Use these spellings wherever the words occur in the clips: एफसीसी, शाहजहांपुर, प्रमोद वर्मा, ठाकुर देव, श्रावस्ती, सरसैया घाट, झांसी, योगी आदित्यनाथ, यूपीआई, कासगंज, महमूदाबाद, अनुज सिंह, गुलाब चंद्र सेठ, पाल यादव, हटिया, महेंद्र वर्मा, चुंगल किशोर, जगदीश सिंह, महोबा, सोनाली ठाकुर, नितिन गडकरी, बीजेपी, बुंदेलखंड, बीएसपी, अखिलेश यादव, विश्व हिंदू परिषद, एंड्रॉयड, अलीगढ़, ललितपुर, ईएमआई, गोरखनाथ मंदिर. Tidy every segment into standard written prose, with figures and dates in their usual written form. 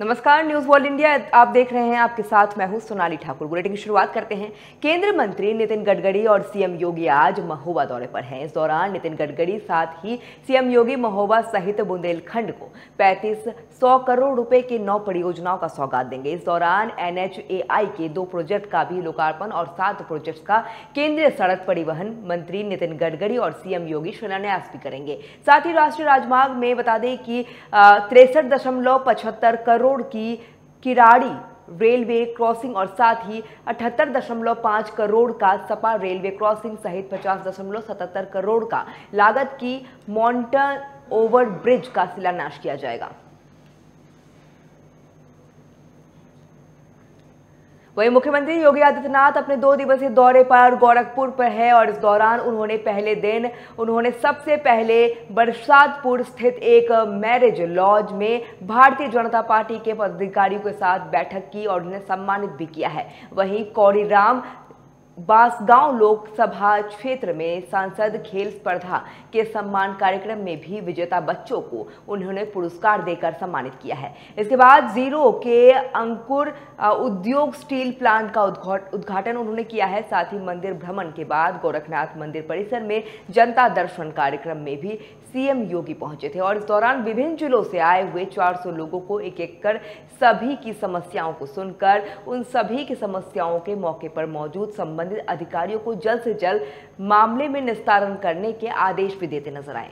नमस्कार, news world India आप देख रहे हैं, आपके साथ मैं हूं सोनाली ठाकुर। बुलेटिन की शुरुआत करते हैं। केंद्रीय मंत्री नितिन गडकरी और सीएम योगी आज महोबा दौरे पर हैं। इस दौरान नितिन गडकरी साथ ही सीएम योगी महोबा सहित बुंदेलखंड को 3500 करोड़ रुपए की 9 परियोजनाओं का सौगात देंगे। इस दौरान एनएचएआई के 2 प्रोजेक्ट का भी लोकार्पण और 7 प्रोजेक्ट का केंद्रीय सड़क परिवहन मंत्री नितिन गडकरी और सीएम योगी शिलान्यास भी करेंगे। साथ ही राष्ट्रीय राजमार्ग में बता दें कि 63.75 करोड़ की किराड़ी रेलवे क्रॉसिंग और साथ ही 78.5 करोड़ का सपा रेलवे क्रॉसिंग सहित 50.77 करोड़ का लागत की मॉन्टन ओवर ब्रिज का शिलान्यास किया जाएगा। वहीं मुख्यमंत्री योगी आदित्यनाथ अपने 2 दिवसीय दौरे पर गोरखपुर पर है और इस दौरान उन्होंने सबसे पहले बरसातपुर स्थित एक मैरिज लॉज में भारतीय जनता पार्टी के पदाधिकारियों के साथ बैठक की और उन्हें सम्मानित भी किया है। वहीं कौरीराम बांसगांव लोकसभा क्षेत्र में सांसद खेल स्पर्धा के सम्मान कार्यक्रम में भी विजेता बच्चों को उन्होंने पुरस्कार देकर सम्मानित किया है। इसके बाद 0 के अंकुर उद्योग स्टील प्लांट का उद्घाटन उन्होंने किया है। साथ ही मंदिर भ्रमण के बाद गोरखनाथ मंदिर परिसर में जनता दर्शन कार्यक्रम में भी सीएम योगी पहुंचे थे और इस दौरान विभिन्न जिलों से आए हुए 400 लोगों को एक-एक कर सभी की समस्याओं को सुनकर उन सभी की समस्याओं के मौके पर मौजूद संबंधित अधिकारियों को जल्द से जल्द मामले में निस्तारण करने के आदेश भी देते नजर आए।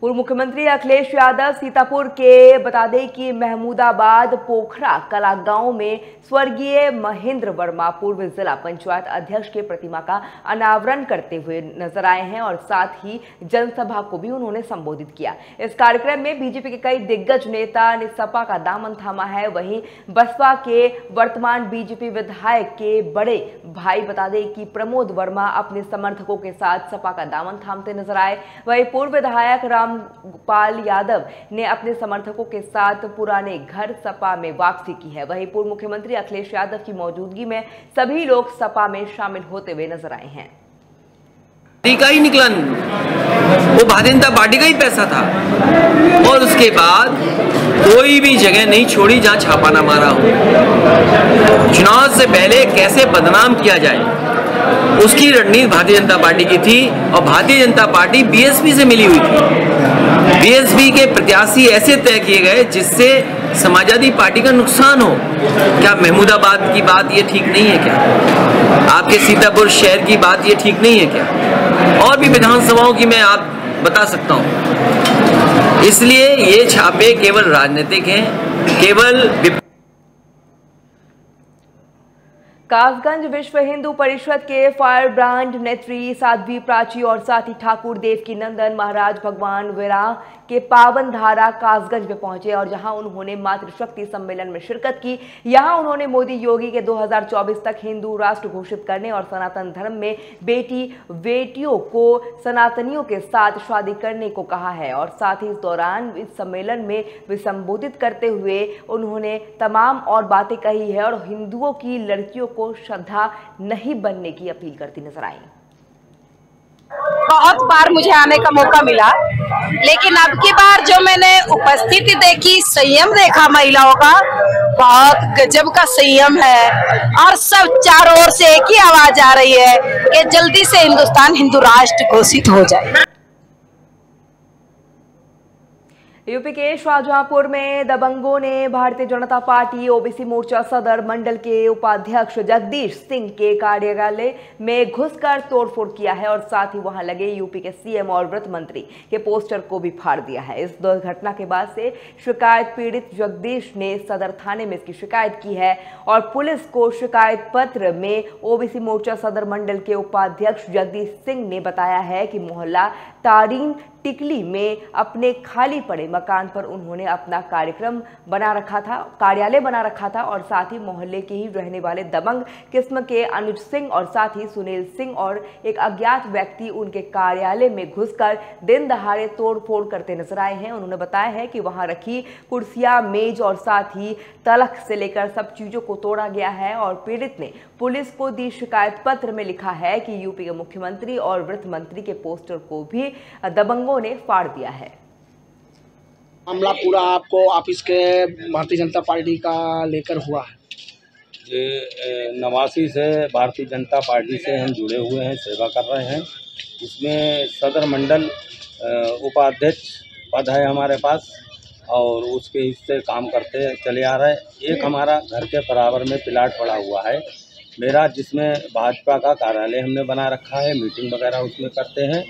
पूर्व मुख्यमंत्री अखिलेश यादव सीतापुर के बता दें कि महमूदाबाद पोखरा कला गांव में स्वर्गीय महेंद्र वर्मा पूर्व जिला पंचायत अध्यक्ष के प्रतिमा का अनावरण करते हुए नजर आए हैं और साथ ही जनसभा को भी उन्होंने संबोधित किया। इस कार्यक्रम में बीजेपी के कई दिग्गज नेता ने सपा का दामन थामा है। वहीं बसपा के वर्तमान बीजेपी विधायक के बड़े भाई बता दें कि प्रमोद वर्मा अपने समर्थकों के साथ सपा का दामन थामते नजर आए। वहीं पूर्व विधायक पाल यादव ने अपने समर्थकों के साथ पुराने घर सपा में वापसी की है। वहीं पूर्व मुख्यमंत्री अखिलेश यादव की मौजूदगी में सभी लोग सपा में शामिल होते हुए नजर आए हैं। टीका ही निकला, वो भारतीय जनता पार्टी का ही पैसा था और उसके बाद कोई भी जगह नहीं छोड़ी जहां छापा ना मारा हो। चुनाव से पहले कैसे बदनाम किया जाए उसकी रणनीति भारतीय जनता पार्टी की थी और भारतीय जनता पार्टी बीएसपी से मिली हुई थी। बीएसपी के प्रत्याशी ऐसे तय किए गए जिससे समाजवादी पार्टी का नुकसान हो। क्या महमूदाबाद की बात ये ठीक नहीं है? क्या आपके सीतापुर शहर की बात ये ठीक नहीं है? क्या और भी विधानसभाओं की मैं आप बता सकता हूँ। इसलिए ये छापे केवल राजनीतिक हैं, केवल। कासगंज विश्व हिंदू परिषद के फायर ब्रांड नेत्री साध्वी प्राची और साथ ही ठाकुर देव की नंदन महाराज भगवान विराह के पावन धारा कासगंज में पहुंचे और जहां उन्होंने मातृशक्ति सम्मेलन में शिरकत की। यहां उन्होंने मोदी योगी के 2024 तक हिंदू राष्ट्र घोषित करने और सनातन धर्म में बेटी बेटियों को सनातनियों के साथ शादी करने को कहा है और साथ ही इस दौरान इस सम्मेलन में संबोधित करते हुए उन्होंने तमाम और बातें कही है और हिंदुओं की लड़कियों को श्रद्धा नहीं बनने की अपील करती नजर आई। बहुत बार मुझे आने का मौका मिला लेकिन अब की बार जो मैंने उपस्थिति देखी, संयम देखा महिलाओं का, बहुत गजब का संयम है और सब चारों ओर से एक ही आवाज आ रही है कि जल्दी से हिंदुस्तान हिंदू राष्ट्र घोषित हो जाए। यूपी के शाहजहांपुर में दबंगों ने भारतीय जनता पार्टी ओबीसी मोर्चा सदर मंडल के उपाध्यक्ष जगदीश सिंह के कार्यालय में घुसकर तोड़फोड़ किया है और साथ ही वहां लगे यूपी के सीएम और वित्त मंत्री के पोस्टर को भी फाड़ दिया है। इस दुर्घटना के बाद से शिकायत पीड़ित जगदीश ने सदर थाने में इसकी शिकायत की है और पुलिस को शिकायत पत्र में ओबीसी मोर्चा सदर मंडल के उपाध्यक्ष जगदीश सिंह ने बताया है कि मोहल्ला तारीन टिकली में अपने खाली पड़े मकान पर उन्होंने अपना कार्यालय बना रखा था और साथ ही मोहल्ले के ही रहने वाले दबंग किस्म के अनुज सिंह और साथ ही सुनील सिंह और एक अज्ञात व्यक्ति उनके कार्यालय में घुसकर दिन दहाड़े तोड़फोड़ करते नजर आए हैं। उन्होंने बताया है कि वहां रखी कुर्सियां, मेज और साथ ही तलख से लेकर सब चीजों को तोड़ा गया है और पीड़ित ने पुलिस को दी शिकायत पत्र में लिखा है कि यूपी के मुख्यमंत्री और वित्त मंत्री के पोस्टर को भी दबंगों ने फाड़ दिया है। मामला पूरा आपको ऑफिस के भारतीय जनता पार्टी का लेकर हुआ है? ये 89 से भारतीय जनता पार्टी से हम जुड़े हुए हैं, सेवा कर रहे हैं। इसमें सदर मंडल उपाध्यक्ष पद है हमारे पास और उसके हिस्से काम करते चले आ रहे हैं। एक हमारा घर के बराबर में प्लाट पड़ा हुआ है मेरा, जिसमें भाजपा का कार्यालय हमने बना रखा है, मीटिंग वगैरह उसमें करते हैं।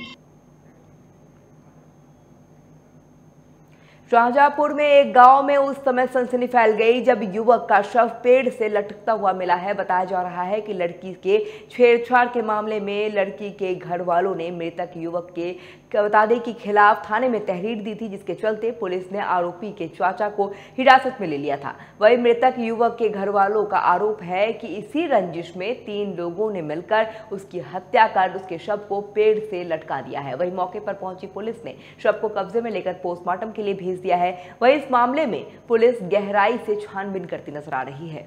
शाहजहांपुर में एक गांव में उस समय सनसनी फैल गई जब युवक का शव पेड़ से लटकता हुआ मिला है। बताया जा रहा है कि लड़की के छेड़छाड़ के मामले में लड़की के घर वालों ने मृतक युवक के बता दें कि खिलाफ थाने में तहरीर दी थी, जिसके चलते पुलिस ने आरोपी के चाचा को हिरासत में ले लिया था। वही मृतक युवक के घर वालों का आरोप है कि इसी रंजिश में 3 लोगों ने मिलकर उसकी हत्या कर उसके शव को पेड़ से लटका दिया है। वही मौके पर पहुंची पुलिस ने शव को कब्जे में लेकर पोस्टमार्टम के लिए भेज दिया है। वहीं इस मामले में पुलिस गहराई से छानबीन करती नजर आ रही है।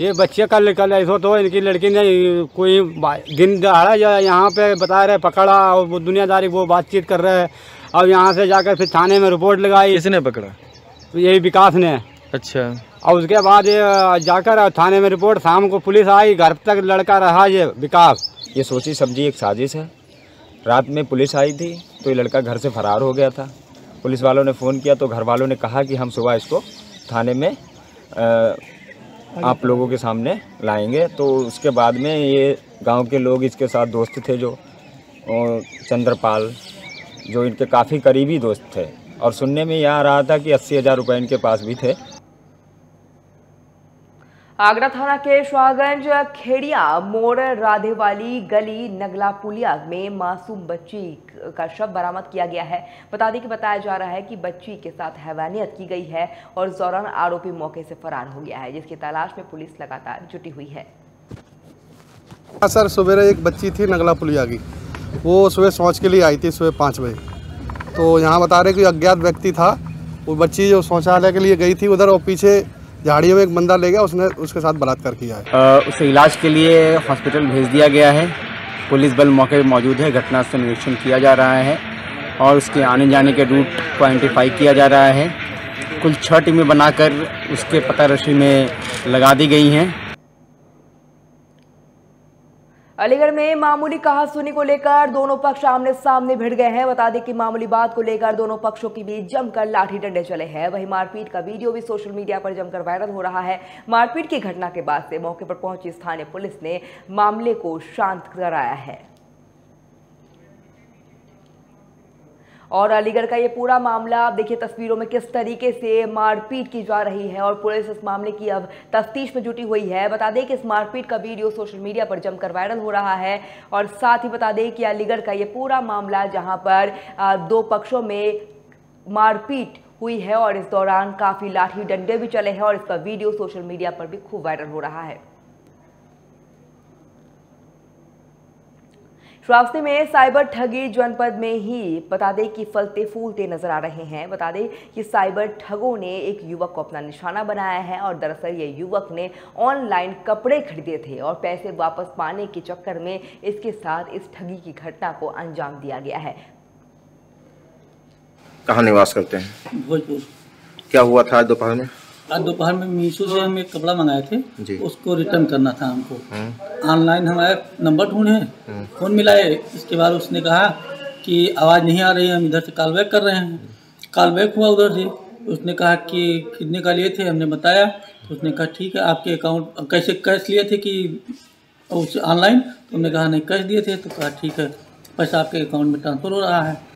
ये बच्चे का निकल ऐसा तो इनकी लड़की ने कोई दिन दहाड़ा यहाँ पे बता रहे पकड़ा और वो दुनियादारी वो बातचीत कर रहे हैं और यहाँ से जाकर फिर थाने में रिपोर्ट लगाई। इसने पकड़ा यही विकास ने। अच्छा। और उसके बाद जाकर थाने में रिपोर्ट, शाम को पुलिस आई, घर तक लड़का रहा ये विकास। ये सोची समझी एक साजिश है। रात में पुलिस आई थी तो ये लड़का घर से फरार हो गया था। पुलिस वालों ने फ़ोन किया तो घर वालों ने कहा कि हम सुबह इसको थाने में आप लोगों के सामने लाएंगे। तो उसके बाद में ये गांव के लोग इसके साथ दोस्त थे जो चंद्रपाल जो इनके काफ़ी करीबी दोस्त थे और सुनने में यह आ रहा था कि 80,000 रुपये इनके पास भी थे। आगरा थाना के शाहगंज खेड़िया मोड़ राधेवाली गली नगला पुलिया में मासूम बच्ची का शव बरामद किया गया है। बता दें कि बताया जा रहा है कि बच्ची के साथ हैवानियत की गई है और इस दौरान आरोपी मौके से फरार हो गया है, जिसकी तलाश में पुलिस लगातार जुटी हुई है। सर सुबह एक बच्ची थी नगला पुलिया की, वो सुबह शौच के लिए आई थी सुबह 5 बजे। तो यहाँ बता रहे कि अज्ञात व्यक्ति था, वो बच्ची जो शौचालय के लिए गई थी उधर और पीछे झाड़ियों में एक बंदा ले गया, उसने उसके साथ बलात्कार किया है। उसे इलाज के लिए हॉस्पिटल भेज दिया गया है। पुलिस बल मौके पर मौजूद है, घटना स्थल निरीक्षण किया जा रहा है और उसके आने जाने के रूट को आइडेंटिफाई किया जा रहा है। कुल 6 टीमें बनाकर उसके पताराशी में लगा दी गई हैं। अलीगढ़ में मामूली कहासुनी को लेकर दोनों पक्ष आमने सामने भिड़ गए हैं। बता दें कि मामूली बात को लेकर दोनों पक्षों के बीच जमकर लाठी डंडे चले हैं। वहीं मारपीट का वीडियो भी सोशल मीडिया पर जमकर वायरल हो रहा है। मारपीट की घटना के बाद से मौके पर पहुंची स्थानीय पुलिस ने मामले को शांत कराया है। और अलीगढ़ का ये पूरा मामला आप देखिए तस्वीरों में किस तरीके से मारपीट की जा रही है और पुलिस इस मामले की अब तफ्तीश में जुटी हुई है। बता दें कि इस मारपीट का वीडियो सोशल मीडिया पर जमकर वायरल हो रहा है और साथ ही बता दें कि अलीगढ़ का ये पूरा मामला जहां पर दो पक्षों में मारपीट हुई है और इस दौरान काफ़ी लाठी डंडे भी चले हैं और इसका वीडियो सोशल मीडिया पर भी खूब वायरल हो रहा है। श्रावस्ती में साइबर ठगी जनपद में ही बता दें कि फलते फूलते नजर आ रहे हैं। बता दें कि साइबर ठगों ने एक युवक को अपना निशाना बनाया है और दरअसल ये युवक ने ऑनलाइन कपड़े खरीदे थे और पैसे वापस पाने के चक्कर में इसके साथ इस ठगी की घटना को अंजाम दिया गया है। कहाँ निवास करते हैं? भोजपुर। क्या हुआ था आज दोपहर में? आज दोपहर में मीशो से हम एक कपड़ा मंगाए थे, उसको रिटर्न करना था हमको। ऑनलाइन हमारा नंबर ढूंढे, फ़ोन मिलाए, इसके बाद उसने कहा कि आवाज़ नहीं आ रही है, हम इधर से कॉल बैक कर रहे हैं। कॉल बैक हुआ उधर से, उसने कहा कि कितने का लिए थे, हमने बताया तो उसने कहा ठीक है आपके अकाउंट कैसे कैश लिए थे कि उस ऑनलाइन, तो हमने कहा नहीं कैश दिए थे, तो कहा ठीक है पैसा आपके अकाउंट में ट्रांसफ़र हो रहा है।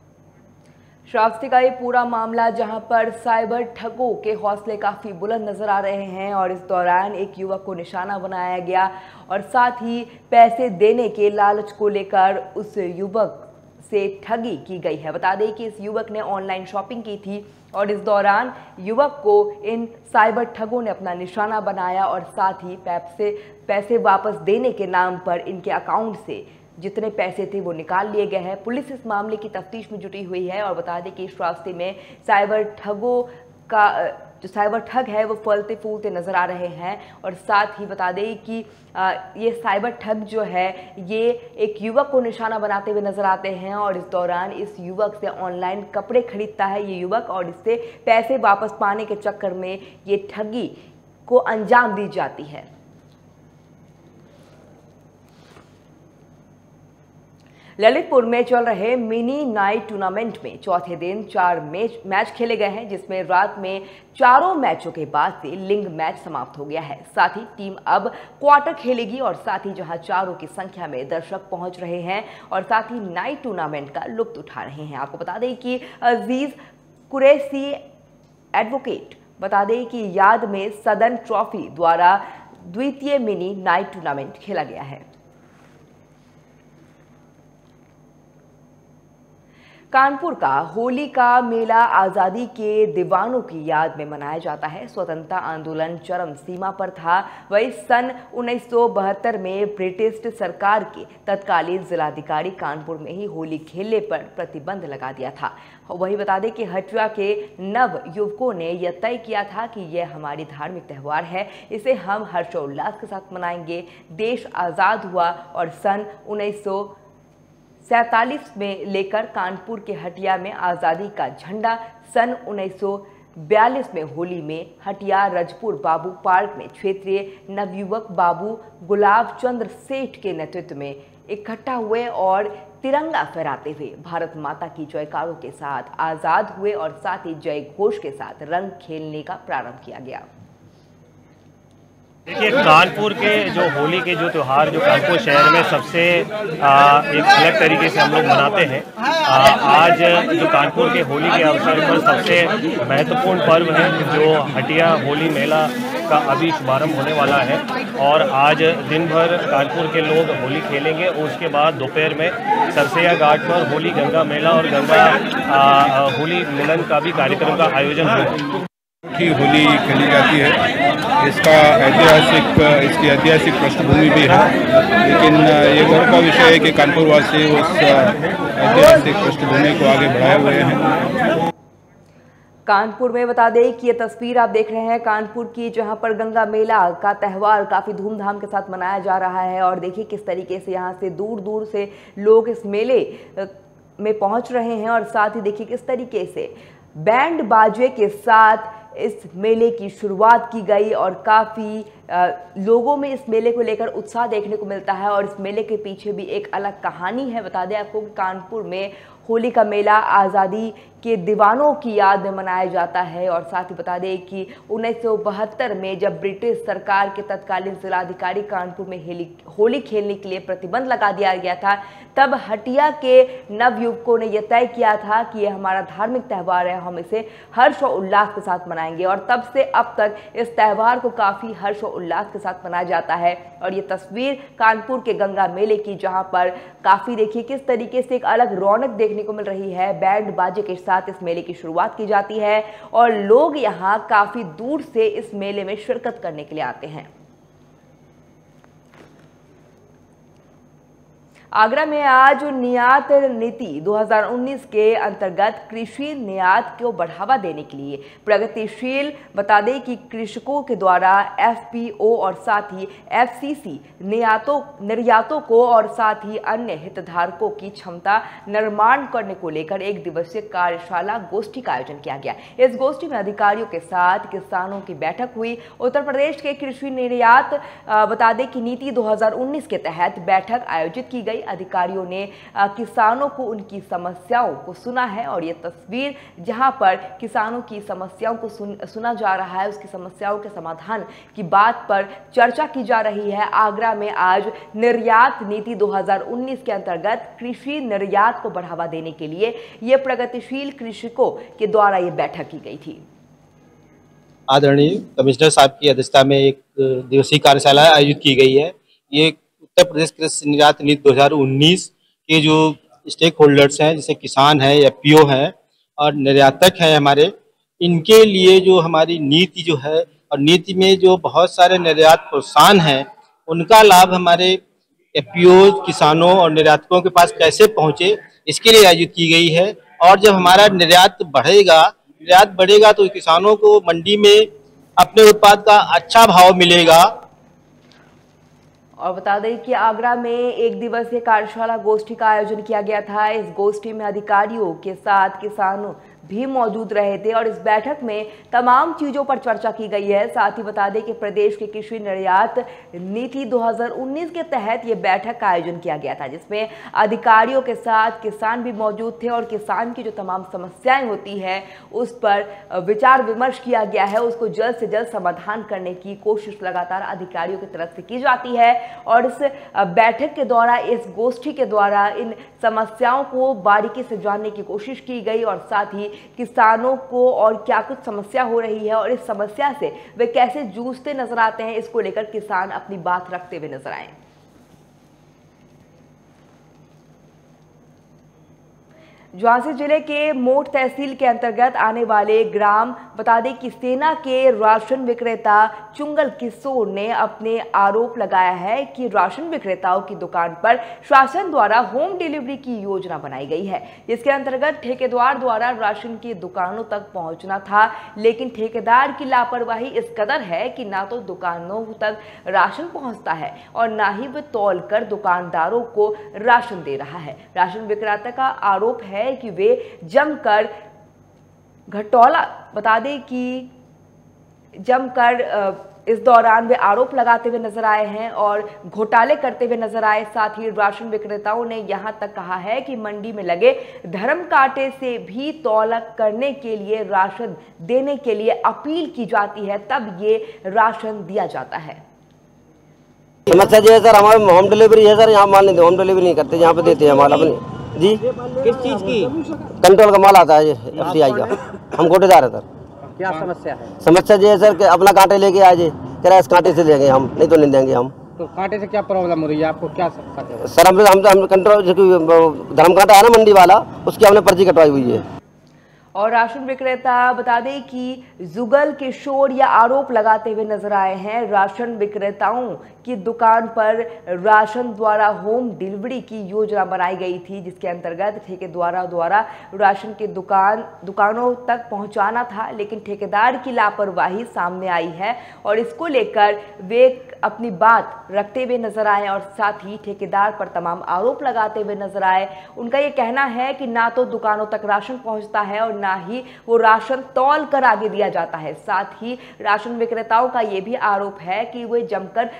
श्रावस्ती का ये पूरा मामला जहां पर साइबर ठगों के हौसले काफ़ी बुलंद नज़र आ रहे हैं और इस दौरान एक युवक को निशाना बनाया गया और साथ ही पैसे देने के लालच को लेकर उस युवक से ठगी की गई है। बता दें कि इस युवक ने ऑनलाइन शॉपिंग की थी और इस दौरान युवक को इन साइबर ठगों ने अपना निशाना बनाया और साथ ही पैसे वापस देने के नाम पर इनके अकाउंट से जितने पैसे थे वो निकाल लिए गए हैं। पुलिस इस मामले की तफ्तीश में जुटी हुई है और बता दें कि श्रावस्ती में साइबर ठगों का जो साइबर ठग है वो फलते फूलते नज़र आ रहे हैं। और साथ ही बता दें कि ये साइबर ठग जो है ये एक युवक को निशाना बनाते हुए नज़र आते हैं और इस दौरान इस युवक से ऑनलाइन कपड़े खरीदता है ये युवक और इससे पैसे वापस पाने के चक्कर में ये ठगी को अंजाम दी जाती है। ललितपुर में चल रहे मिनी नाइट टूर्नामेंट में चौथे दिन 4 मैच खेले गए हैं, जिसमें रात में 4 मैचों के बाद से लिंग मैच समाप्त हो गया है। साथ ही टीम अब क्वार्टर खेलेगी और साथ ही जहां 4 की संख्या में दर्शक पहुंच रहे हैं और साथ ही नाइट टूर्नामेंट का लुत्फ उठा रहे हैं। आपको बता दें कि अजीज कुरैशी एडवोकेट बता दें कि याद में सदन ट्रॉफी द्वारा द्वितीय मिनी नाइट टूर्नामेंट खेला गया है। कानपुर का होली का मेला आज़ादी के दीवानों की याद में मनाया जाता है। स्वतंत्रता आंदोलन चरम सीमा पर था। वही सन 1972 में ब्रिटिश सरकार के तत्कालीन जिलाधिकारी कानपुर में ही होली खेलने पर प्रतिबंध लगा दिया था। वही बता दें कि हटिया के नव युवकों ने यह तय किया था कि यह हमारी धार्मिक त्यौहार है, इसे हम हर्षोल्लास के साथ मनाएंगे। देश आज़ाद हुआ और सन 1947 में लेकर कानपुर के हटिया में आज़ादी का झंडा, सन 1942 में होली में हटिया रजपुर बाबू पार्क में क्षेत्रीय नवयुवक बाबू गुलाब चंद्र सेठ के नेतृत्व में इकट्ठा हुए और तिरंगा फहराते हुए भारत माता की जयकारों के साथ आज़ाद हुए और साथ ही जय घोष के साथ रंग खेलने का प्रारंभ किया गया। देखिए कानपुर के जो होली के जो त्यौहार जो कानपुर शहर में सबसे एक अलग तरीके से हम लोग मनाते हैं। आज जो कानपुर के होली के अवसर पर सबसे महत्वपूर्ण पर्व है जो हटिया होली मेला का अभी शुभारंभ होने वाला है और आज दिन भर कानपुर के लोग होली खेलेंगे। उसके बाद दोपहर में सरसैया घाट पर होली गंगा मेला और गंगा होली मिलन का भी कार्यक्रम का आयोजन होगा। होली खेली जाती है, इसकी ऐतिहासिक पृष्ठभूमि भी है, लेकिन ये गौरव का विषय है कि कानपुरवासी उस ऐतिहासिक पृष्ठभूमि को आगे बढ़ाए हुए हैं। कानपुर में बता दें कि ये तस्वीर आप देख रहे हैं कानपुर की, जहां पर गंगा मेला का त्यौहार काफ़ी धूमधाम के साथ मनाया जा रहा है। और देखिए किस तरीके से यहाँ से दूर दूर से लोग इस मेले में पहुँच रहे हैं और साथ ही देखिए किस तरीके से बैंड बाजे के साथ इस मेले की शुरुआत की गई और काफ़ी लोगों में इस मेले को लेकर उत्साह देखने को मिलता है और इस मेले के पीछे भी एक अलग कहानी है। बता दें आपको कि कानपुर में होली का मेला आज़ादी के दीवानों की याद में मनाया जाता है और साथ ही बता दें कि 1972 में जब ब्रिटिश सरकार के तत्कालीन जिलाधिकारी कानपुर में होली खेलने के लिए प्रतिबंध लगा दिया गया था, तब हटिया के नवयुवकों ने यह तय किया था कि यह हमारा धार्मिक त्यौहार है, हम इसे हर्ष और उल्लास के साथ मनाएंगे। और तब से अब तक इस त्यौहार को काफ़ी हर्ष और उल्लास के साथ मनाया जाता है। और ये तस्वीर कानपुर के गंगा मेले की, जहाँ पर काफ़ी देखिए किस तरीके से एक अलग रौनक देखने को मिल रही है। बैंड बाजे के साथ इस मेले की शुरुआत की जाती है और लोग यहाँ काफी दूर से इस मेले में शिरकत करने के लिए आते हैं। आगरा में आज निर्यात नीति 2019 के अंतर्गत कृषि निर्यात को बढ़ावा देने के लिए प्रगतिशील बता दें कि कृषकों के द्वारा एफपीओ और साथ ही एफसीसी निर्यातों को और साथ ही अन्य हितधारकों की क्षमता निर्माण करने को लेकर एक दिवसीय कार्यशाला गोष्ठी का आयोजन किया गया। इस गोष्ठी में अधिकारियों के साथ किसानों की बैठक हुई। उत्तर प्रदेश के कृषि निर्यात बता दें कि नीति 2019 के तहत बैठक आयोजित की गई। अधिकारियों ने किसानों को उनकी समस्याओं को सुना है और ये तस्वीर जहां पर किसानों की समस्याओं को सुना जा रहा है, उसकी समस्याओं के समाधान की बात पर चर्चा की जा रही है। आगरा में आज निर्यात नीति 2019 के अंतर्गत कृषि निर्यात को बढ़ावा देने के लिए ये प्रगतिशील कृषकों के द्वारा ये बैठक की गई थी। आदरणीय कमिश्नर साहब की अध्यक्षता में एक दिवसीय कार्यशाला आयोजित की गई है। ये उत्तर प्रदेश कृषि निर्यात नीति 2019 के जो स्टेक होल्डर्स हैं, जैसे किसान हैं, एफपीओ हैं और निर्यातक हैं हमारे, इनके लिए जो हमारी नीति जो है और नीति में जो बहुत सारे निर्यात प्रोत्साहन हैं, उनका लाभ हमारे एफपीओ, किसानों और निर्यातकों के पास कैसे पहुंचे, इसके लिए आयोजित की गई है। और जब हमारा निर्यात बढ़ेगा, निर्यात बढ़ेगा तो किसानों को मंडी में अपने उत्पाद का अच्छा भाव मिलेगा। और बता दें कि आगरा में एक दिवसीय कार्यशाला गोष्ठी का आयोजन किया गया था। इस गोष्ठी में अधिकारियों के साथ किसानों भी मौजूद रहे थे और इस बैठक में तमाम चीज़ों पर चर्चा की गई है। साथ ही बता दें कि प्रदेश के कृषि निर्यात नीति 2019 के तहत ये बैठक का आयोजन किया गया था, जिसमें अधिकारियों के साथ किसान भी मौजूद थे और किसान की जो तमाम समस्याएं होती हैं उस पर विचार विमर्श किया गया है। उसको जल्द से जल्द समाधान करने की कोशिश लगातार अधिकारियों की तरफ से की जाती है। और इस बैठक के द्वारा, इस गोष्ठी के द्वारा इन समस्याओं को बारीकी से जानने की कोशिश की गई और साथ ही किसानों को और क्या कुछ समस्या हो रही है और इस समस्या से वे कैसे जूझते नजर आते हैं, इसको लेकर किसान अपनी बात रखते हुए नजर आए। झांसी जिले के मोट तहसील के अंतर्गत आने वाले ग्राम, बता दें कि सेना के राशन विक्रेता चुंगल किशोर ने अपने आरोप लगाया है कि राशन विक्रेताओं की दुकान पर शासन द्वारा होम डिलीवरी की योजना बनाई गई है, जिसके अंतर्गत ठेकेदार द्वारा राशन की दुकानों तक पहुंचना था, लेकिन ठेकेदार की लापरवाही इस कदर है कि ना तो दुकानों तक राशन पहुँचता है और ना ही वह तौल कर दुकानदारों को राशन दे रहा है। राशन विक्रेता का आरोप है कि वे जमकर घटौला, बता दें कि जमकर इस दौरान वे आरोप लगाते हुए नजर आए हैं और घोटाले करते हुए नजर आए। साथ ही राशन विक्रेताओं ने यहां तक कहा है कि मंडी में लगे धर्म कांटे से भी तौला करने के लिए, राशन देने के लिए अपील की जाती है, तब ये राशन दिया जाता है। समस्या जो है सर, हमारे होम डिलीवरी है सर, यहाँ मान होम डिलीवरी नहीं करते, यहाँ पे देते हैं हमारा जी। किस चीज की? कंट्रोल का माल आता है एनएचएआई का, हम कोटेदार है सर। क्या समस्या है? समस्या ये है सर कि अपना कांटे लेके आए जी, कह रहा इस कांटे से देंगे हम, नहीं तो नहीं देंगे हम। तो कांटे से क्या प्रॉब्लम हो रही है आपको? क्या सर हम कंट्रोल धर्म कांटा है ना मंडी वाला, उसकी हमने पर्ची कटवाई हुई है। और राशन विक्रेता, बता दें कि जुगल किशोर या आरोप लगाते हुए नजर आए हैं राशन विक्रेताओं की दुकान पर राशन द्वारा होम डिलीवरी की योजना बनाई गई थी, जिसके अंतर्गत ठेकेदारों द्वारा राशन की दुकानों तक पहुंचाना था, लेकिन ठेकेदार की लापरवाही सामने आई है और इसको लेकर वे अपनी बात रखते हुए नजर आए और साथ ही ठेकेदार पर तमाम आरोप लगाते हुए नजर आए। उनका ये कहना है कि ना तो दुकानों तक राशन पहुंचता है और ना ही वो राशन तौल कर आगे दिया जाता है। साथ ही राशन विक्रेताओं का ये भी आरोप है कि वे जमकर,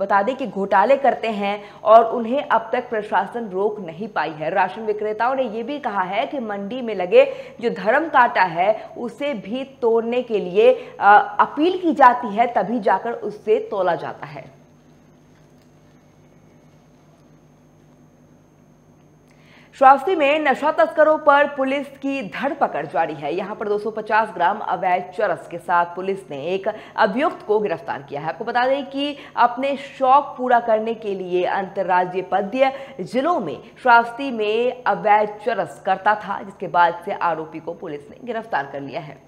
बता दें कि घोटाले करते हैं और उन्हें अब तक प्रशासन रोक नहीं पाई है। राशन विक्रेताओं ने ये भी कहा है कि मंडी में लगे जो धर्म कांटा है उसे भी तोड़ने के लिए अपील की जाती है, तभी जाकर उससे तोला जाता है। श्रावस्ती में नशा तस्करों पर पुलिस की धरपकड़ जारी है। यहां पर 250 ग्राम अवैध चरस के साथ पुलिस ने एक अभियुक्त को गिरफ्तार किया है। आपको बता दें कि अपने शौक पूरा करने के लिए अंतर्राज्यीय पद्य जिलों में श्रावस्ती में अवैध चरस करता था, जिसके बाद से आरोपी को पुलिस ने गिरफ्तार कर लिया है।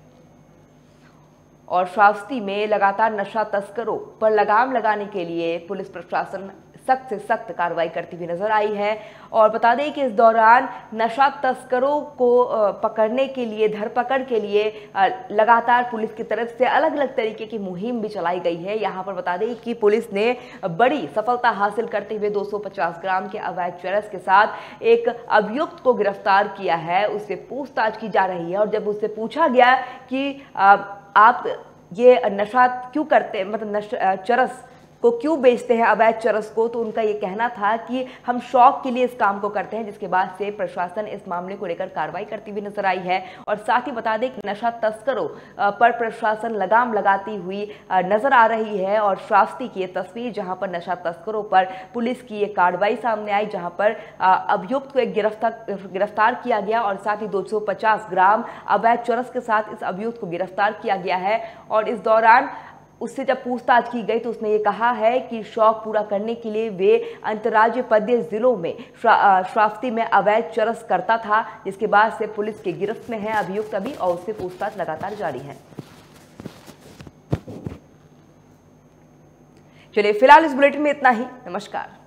और श्रावस्ती में लगातार नशा तस्करों पर लगाम लगाने के लिए पुलिस प्रशासन सख्त से सख्त कार्रवाई करती हुई नजर आई है। और बता दें कि इस दौरान नशा तस्करों को पकड़ने के लिए, धरपकड़ के लिए लगातार पुलिस की तरफ से अलग अलग तरीके की मुहिम भी चलाई गई है। यहाँ पर बता दें कि पुलिस ने बड़ी सफलता हासिल करते हुए 250 ग्राम के अवैध चरस के साथ एक अभियुक्त को गिरफ्तार किया है। उससे पूछताछ की जा रही है और जब उससे पूछा गया कि आप ये नशा क्यों करते, मतलब चरस को क्यों बेचते हैं, अवैध चरस को, तो उनका ये कहना था कि हम शौक के लिए इस काम को करते हैं, जिसके बाद से प्रशासन इस मामले को लेकर कार्रवाई करती हुई नजर आई है। और साथ ही बता दें कि नशा तस्करों पर प्रशासन लगाम लगाती हुई नजर आ रही है। और श्रावस्ती की ये तस्वीर जहां पर नशा तस्करों पर पुलिस की ये कार्रवाई सामने आई, जहाँ पर अभियुक्त को एक गिरफ्तार किया गया और साथ ही 250 ग्राम अवैध चरस के साथ इस अभियुक्त को गिरफ्तार किया गया है। और इस दौरान उससे जब पूछताछ की गई तो उसने ये कहा है कि शौक पूरा करने के लिए वे अंतर्राज्यीय पद्य जिलों में श्रावस्ती में अवैध चरस करता था, जिसके बाद से पुलिस के गिरफ्त में है अभियुक्त अभी और उससे पूछताछ लगातार जारी है। चलिए फिलहाल इस बुलेटिन में इतना ही। नमस्कार।